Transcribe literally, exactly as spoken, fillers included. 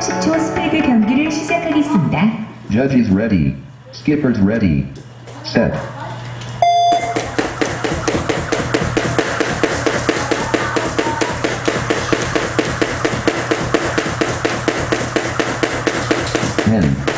삼십 초 스피드 경기를 시작하겠습니다. Judges ready. Skippers ready. Set. ten.